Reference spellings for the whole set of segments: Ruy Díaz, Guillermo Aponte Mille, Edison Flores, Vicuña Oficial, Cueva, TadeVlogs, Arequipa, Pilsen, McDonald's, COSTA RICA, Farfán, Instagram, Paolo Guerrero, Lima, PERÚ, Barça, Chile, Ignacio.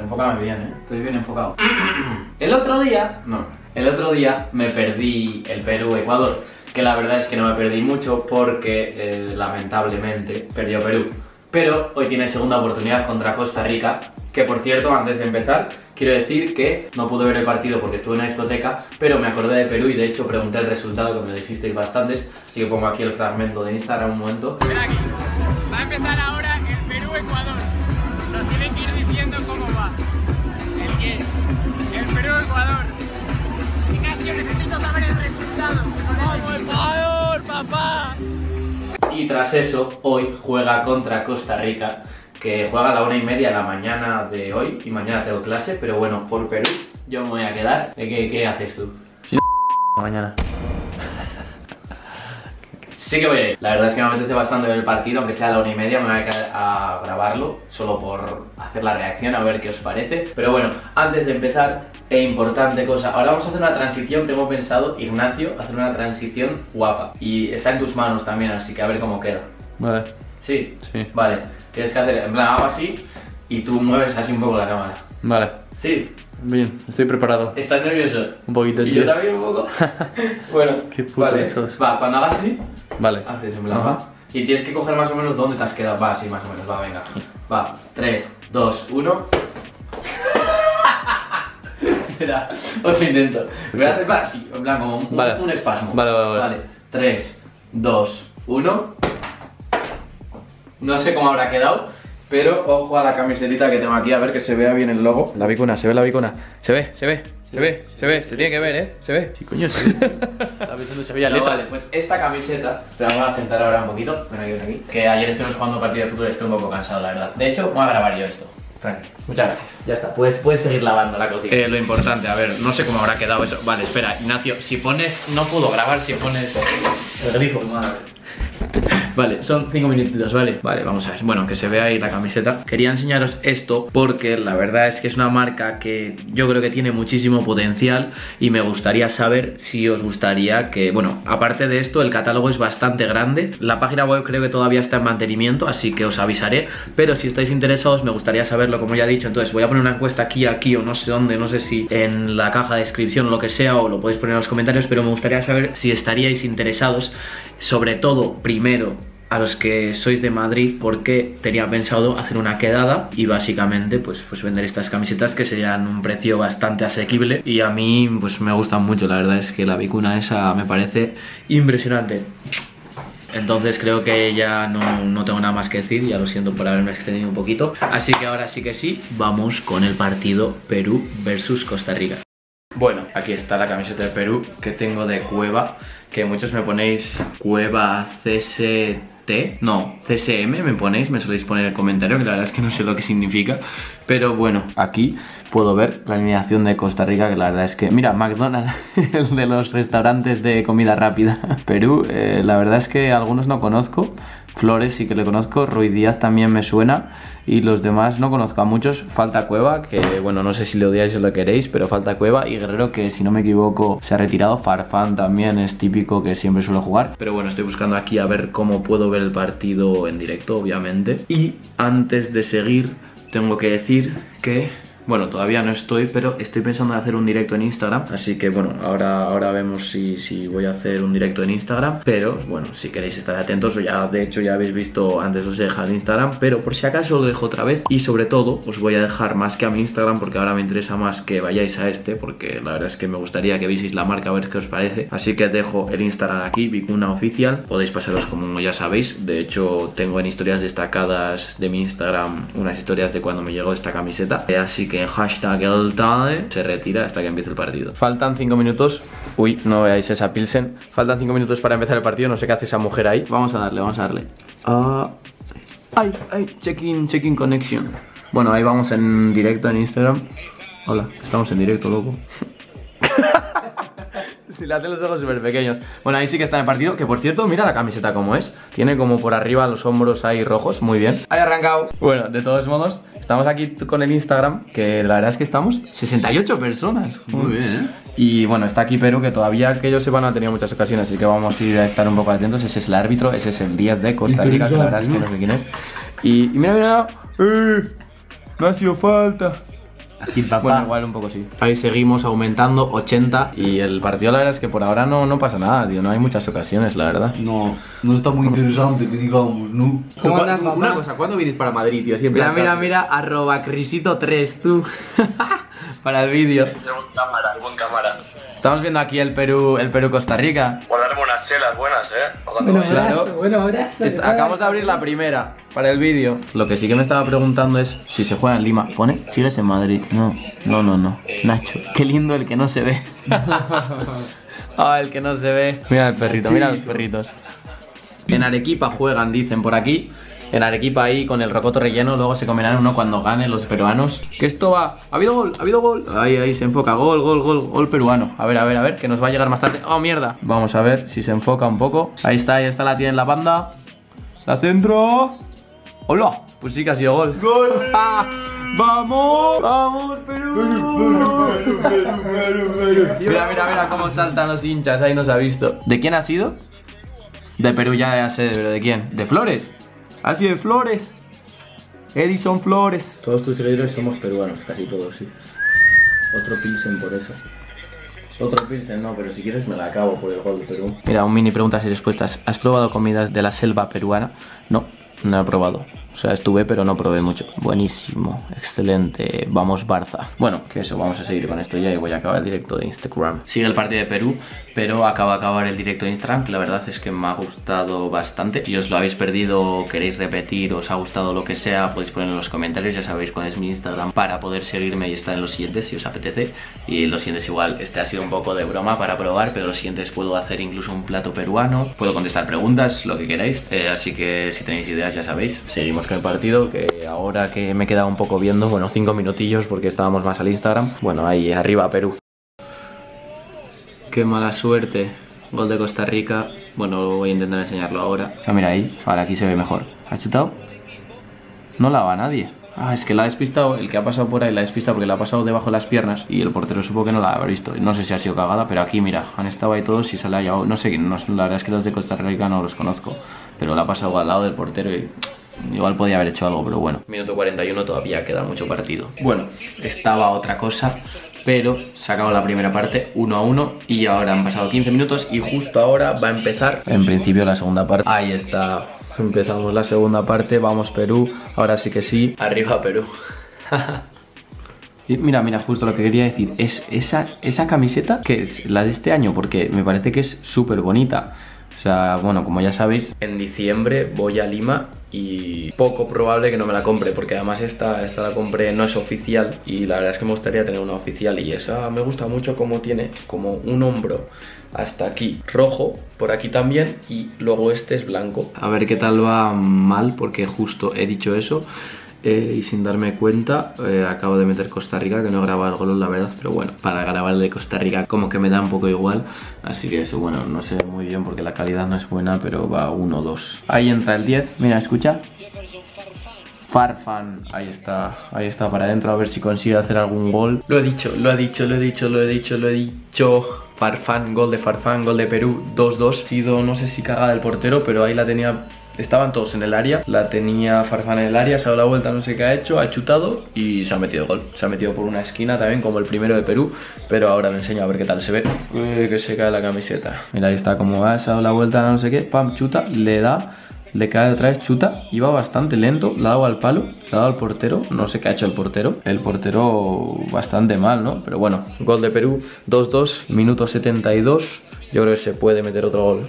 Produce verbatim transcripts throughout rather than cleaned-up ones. Te enfocas bien, ¿eh? Estoy bien enfocado. El otro día... No. El otro día me perdí el Perú-Ecuador. Que la verdad es que no me perdí mucho porque, eh, lamentablemente, perdió Perú. Pero hoy tiene segunda oportunidad contra Costa Rica. Que, por cierto, antes de empezar, quiero decir que no pude ver el partido porque estuve en una discoteca, pero me acordé de Perú y, de hecho, pregunté el resultado, que me lo dijisteis bastantes. Así que pongo aquí el fragmento de Instagram un momento. Aquí. Va a empezar ahora el Perú-Ecuador. Nos tienen que ir diciendo cómo va. El que el Perú-Ecuador. Ignacio, necesito saber el resultado. ¡Vamos, Ecuador, papá! Y tras eso, hoy juega contra Costa Rica, que juega a la una y media de la mañana de hoy, y mañana tengo clase, pero bueno, por Perú yo me voy a quedar. ¿Qué, qué haces tú? Sí, mañana. Sí que voy a ir. La verdad es que me apetece bastante ver el partido, aunque sea a la una y media, me voy a quedar a grabarlo, solo por hacer la reacción, a ver qué os parece. Pero bueno, antes de empezar, e importante cosa, ahora vamos a hacer una transición, te hemos pensado, Ignacio, hacer una transición guapa. Y está en tus manos también, así que a ver cómo queda. Vale. ¿Sí? Sí. Vale. Tienes que hacer, en plan, hago así, y tú mueves así un poco la cámara. Vale. ¿Sí? Bien, estoy preparado. ¿Estás nervioso? Un poquito, tío. Y yo también un poco. Bueno. Qué puto vale. Sos. Va, cuando hagas así... Vale. Haces en plan, uh-huh. Va. Y tienes que coger más o menos dónde te has quedado. Va, sí, más o menos. Va, venga. Va. tres, dos, uno. Espera, otro intento. Me voy a hacer así, en plan, como un, vale. un espasmo. Vale, vale, vale. Vale. tres, dos, uno. No sé cómo habrá quedado, pero ojo a la camisetita que tengo aquí, a ver que se vea bien el logo. La Vicuña, se ve la Vicuña. Se ve, se ve. Se ve, sí, se ve, sí, se sí. tiene que ver, ¿eh? Se ve. Sí, coño, se ve. Estaba pensando se veía no, letras. Vale, pues esta camiseta, te la voy a sentar ahora un poquito. Ven aquí, ven aquí. Que ayer estuvimos jugando partido de fútbol y estoy un poco cansado, la verdad. De hecho, voy a grabar yo esto. Tranquilo. Muchas gracias. Ya está, puedes, puedes seguir lavando la cocina. Eh, lo importante, a ver, no sé cómo habrá quedado eso. Vale, espera, Ignacio, si pones... No puedo grabar si pones... El grifo, madre. Vale, son cinco minutitos, ¿vale? Vale, vamos a ver. Bueno, que se vea ahí la camiseta. Quería enseñaros esto porque la verdad es que es una marca que yo creo que tiene muchísimo potencial y me gustaría saber si os gustaría que... Bueno, aparte de esto, el catálogo es bastante grande. La página web creo que todavía está en mantenimiento, así que os avisaré. Pero si estáis interesados, me gustaría saberlo, como ya he dicho. Entonces voy a poner una encuesta aquí, aquí o no sé dónde, no sé si en la caja de descripción o lo que sea, o lo podéis poner en los comentarios, pero me gustaría saber si estaríais interesados, sobre todo, primero, a los que sois de Madrid, porque tenía pensado hacer una quedada y básicamente pues, pues vender estas camisetas que serían un precio bastante asequible y a mí pues me gustan mucho, la verdad es que la Vicuña esa me parece impresionante. Entonces creo que ya no, no tengo nada más que decir, ya lo siento por haberme extendido un poquito. Así que ahora sí que sí, vamos con el partido Perú versus Costa Rica. Bueno, aquí está la camiseta de Perú que tengo de Cueva, que muchos me ponéis Cueva C S T. No, C S M me ponéis, me soléis poner el comentario, que la verdad es que no sé lo que significa. Pero bueno, aquí puedo ver la alineación de Costa Rica, que la verdad es que... Mira, McDonald's, el de los restaurantes de comida rápida. Perú, eh, la verdad es que algunos no conozco. Flores sí que le conozco, Ruy Díaz también me suena y los demás no conozco a muchos. Falta Cueva, que bueno, no sé si le odiáis o lo queréis, pero falta Cueva y Guerrero, que si no me equivoco se ha retirado. Farfán también es típico, que siempre suelo jugar. Pero bueno, estoy buscando aquí a ver cómo puedo ver el partido en directo, obviamente. Y antes de seguir, tengo que decir que... Bueno, todavía no estoy, pero estoy pensando en hacer un directo en Instagram. Así que bueno, ahora, ahora vemos si, si voy a hacer un directo en Instagram. Pero bueno, si queréis estar atentos, ya de hecho ya habéis visto, antes os he dejado el Instagram, pero por si acaso lo dejo otra vez. Y sobre todo, os voy a dejar más que a mi Instagram, porque ahora me interesa más que vayáis a este, porque la verdad es que me gustaría que vieseis la marca, a ver qué os parece. Así que dejo el Instagram aquí, Vicuña Oficial. Podéis pasaros como ya sabéis. De hecho, tengo en historias destacadas de mi Instagram unas historias de cuando me llegó esta camiseta. Así que que hashtag el TADE se retira hasta que empiece el partido. Faltan cinco minutos. Uy, no veáis esa Pilsen. Faltan cinco minutos para empezar el partido. No sé qué hace esa mujer ahí. Vamos a darle, vamos a darle. Uh, ay, ay, check-in, check-in connection. Bueno, ahí vamos en directo en Instagram. Hola, estamos en directo, loco. Si le hacen los ojos súper pequeños. Bueno, ahí sí que está en el partido. Que por cierto, mira la camiseta como es. Tiene como por arriba los hombros ahí rojos. Muy bien. Ahí arrancado. Bueno, de todos modos, estamos aquí con el Instagram. Que la verdad es que estamos sesenta y ocho personas. Muy bien, ¿eh? Y bueno, está aquí Perú, que todavía que yo sepa no ha tenido muchas ocasiones. Así que vamos a ir a estar un poco atentos. Ese es el árbitro. Ese es el diez de Costa Rica. Que la verdad es que no sé quién es. Y, y mira, mira. ¡Eh! No ha sido falta. Y papá. Bueno, igual un poco sí. Ahí seguimos aumentando, ochenta. Y el partido, la verdad es que por ahora no, no pasa nada, tío. No hay muchas ocasiones, la verdad. No, no está muy interesante que digamos, ¿no? Andas, una cosa, ¿cuándo vienes para Madrid, tío? Siempre mira, mira, mira, arroba crisito tres, tú. Para el vídeo. Estamos viendo aquí el Perú, el Perú Costa Rica. Guardar buenas chelas, buenas, eh. Bueno, abrazo, claro. Bueno, abrazo. Acabamos de abrir la primera para el vídeo. Lo que sí que me estaba preguntando es si se juega en Lima. ¿Pone? ¿Sigues en Madrid? No, no, no, no. Nacho, qué lindo el que no se ve. Ah, oh, el que no se ve. Mira el perrito, mira los perritos. En Arequipa juegan, dicen por aquí. En Arequipa ahí con el rocoto relleno. Luego se comerán uno cuando ganen los peruanos. Que esto va... Ha habido gol, ha habido gol. Ahí, ahí se enfoca, gol, gol, gol, gol peruano. A ver, a ver, a ver, que nos va a llegar más tarde. Oh, mierda. Vamos a ver si se enfoca un poco. Ahí está, ahí está, la tiene la banda. La centro. Hola. Pues sí que ha sido gol. ¡Gol! ¡Ah! ¡Vamos! ¡Vamos, Perú! Mira, mira, mira cómo saltan los hinchas. Ahí nos ha visto. ¿De quién ha sido? De Perú ya sé, pero ¿de quién? ¿De Flores? Así de Flores, Edison Flores. Todos tus seguidores somos peruanos, casi todos, sí. Otro Pilsen por eso. Otro Pilsen no, pero si quieres me la acabo por el gol de Perú. Mira, un mini preguntas y respuestas. ¿Has probado comidas de la selva peruana? No, no he probado. O sea, estuve pero no probé mucho. Buenísimo, excelente, vamos Barça. Bueno, que eso, vamos a seguir con esto ya y voy a acabar el directo de Instagram. Sigue el partido de Perú, pero acaba de acabar el directo de Instagram, que la verdad es que me ha gustado bastante. Si os lo habéis perdido, queréis repetir, os ha gustado lo que sea, podéis ponerlo en los comentarios, ya sabéis cuál es mi Instagram para poder seguirme y estar en los siguientes si os apetece. Y los siguientes igual, este ha sido un poco de broma para probar, pero los siguientes puedo hacer incluso un plato peruano, puedo contestar preguntas, lo que queráis, eh, así que si tenéis ideas ya sabéis, seguimos con el partido, que ahora que me he quedado un poco viendo, bueno, cinco minutillos porque estábamos más al Instagram. Bueno, ahí arriba Perú. Qué mala suerte. Gol de Costa Rica. Bueno, voy a intentar enseñarlo ahora. O sea, mira ahí, ahora aquí se ve mejor. ¿Ha chutado? No la va nadie. Ah, es que la ha despistado, el que ha pasado por ahí la ha despistado porque la ha pasado debajo de las piernas y el portero supo que no la habrá visto. No sé si ha sido cagada, pero aquí, mira, han estado ahí todos y se la ha llevado. No sé, no, la verdad es que los de Costa Rica no los conozco, pero la ha pasado al lado del portero y... igual podía haber hecho algo, pero bueno. Minuto cuarenta y uno, todavía queda mucho partido. Bueno, estaba otra cosa, pero se acabó la primera parte, uno a uno. Y ahora han pasado quince minutos y justo ahora va a empezar, en principio, la segunda parte. Ahí está, empezamos la segunda parte. Vamos Perú, ahora sí que sí. Arriba Perú. Y mira, mira, justo lo que quería decir es esa, esa camiseta, que es la de este año, porque me parece que es súper bonita. O sea, bueno, como ya sabéis, en diciembre voy a Lima y poco probable que no me la compre, porque además esta, esta la compré, no es oficial, y la verdad es que me gustaría tener una oficial. Y esa me gusta mucho como tiene como un hombro hasta aquí rojo, por aquí también, y luego este es blanco. A ver qué tal va mal, porque justo he dicho eso eh, y sin darme cuenta eh, acabo de meter Costa Rica, que no he grabado el gol, la verdad, pero bueno, para grabar el de Costa Rica como que me da un poco igual. Así que eso, bueno, no sé muy bien porque la calidad no es buena, pero va uno dos. Ahí entra el diez, mira, escucha. Farfán, ahí está, ahí está para adentro, a ver si consigue hacer algún gol. Lo he dicho, lo he dicho, lo he dicho, lo he dicho, lo he dicho. Farfán, gol de Farfán, gol de Perú, dos dos. Ha sido, no sé si cagada del portero, pero ahí la tenía... Estaban todos en el área, la tenía Farfán en el área, se ha dado la vuelta, no sé qué ha hecho, ha chutado y se ha metido gol. Se ha metido por una esquina también, como el primero de Perú, pero ahora lo enseño a ver qué tal se ve. Uy, que se cae la camiseta. Mira, ahí está como va, se ha dado la vuelta, no sé qué, pam, chuta, le da, le cae otra vez, chuta, iba bastante lento, la ha dado al palo, la ha dado al portero, no sé qué ha hecho el portero. El portero bastante mal, ¿no? Pero bueno, gol de Perú, dos dos, minuto setenta y dos, yo creo que se puede meter otro gol.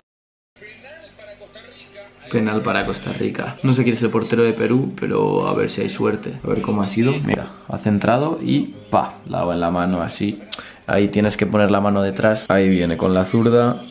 Penal para Costa Rica. No sé quién es el portero de Perú, pero a ver si hay suerte. A ver cómo ha sido. Mira, ha centrado y pa, la hago en la mano así. Ahí tienes que poner la mano detrás. Ahí viene con la zurda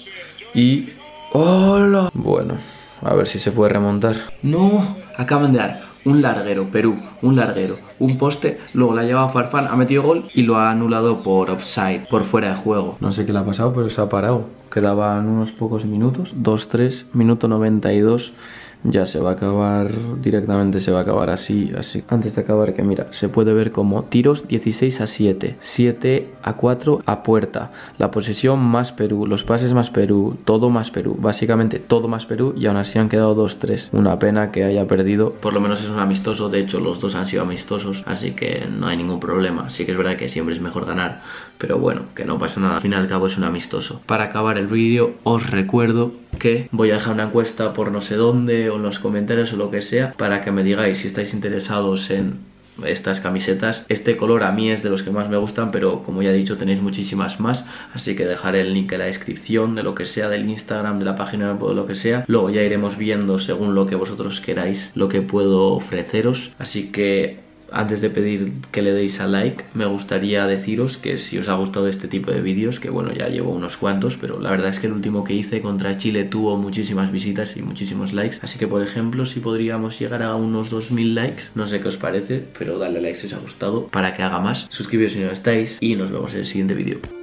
y... ¡hola! Bueno, a ver si se puede remontar. ¡No! Acaban de dar un larguero, Perú, un larguero, un poste, luego la ha llevado Farfán, ha metido gol y lo ha anulado por offside, por fuera de juego. No sé qué le ha pasado, pero se ha parado. Quedaban unos pocos minutos, dos tres, minuto noventa y dos, ya se va a acabar, directamente se va a acabar así, así. Antes de acabar, que mira, se puede ver como tiros dieciséis a siete, siete a cuatro a puerta, la posesión más Perú, los pases más Perú, todo más Perú, básicamente todo más Perú, y aún así han quedado dos tres, una pena que haya perdido, por lo menos es un amistoso, de hecho los dos han sido amistosos, así que no hay ningún problema, sí que es verdad que siempre es mejor ganar, pero bueno, que no pasa nada, al fin y al cabo es un amistoso. Para acabar el vídeo os recuerdo que voy a dejar una encuesta por no sé dónde o en los comentarios o lo que sea para que me digáis si estáis interesados en estas camisetas. Este color a mí es de los que más me gustan, pero como ya he dicho tenéis muchísimas más, así que dejaré el link en la descripción de lo que sea, del Instagram, de la página web o lo que sea. Luego ya iremos viendo según lo que vosotros queráis lo que puedo ofreceros, así que antes de pedir que le deis a like, me gustaría deciros que si os ha gustado este tipo de vídeos, que bueno, ya llevo unos cuantos, pero la verdad es que el último que hice contra Chile tuvo muchísimas visitas y muchísimos likes, así que por ejemplo, si podríamos llegar a unos dos mil likes, no sé qué os parece, pero dale like si os ha gustado, para que haga más, suscribiros si no estáis, y nos vemos en el siguiente vídeo.